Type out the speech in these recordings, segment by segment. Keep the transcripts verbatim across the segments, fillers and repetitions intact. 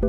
I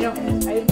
don't, I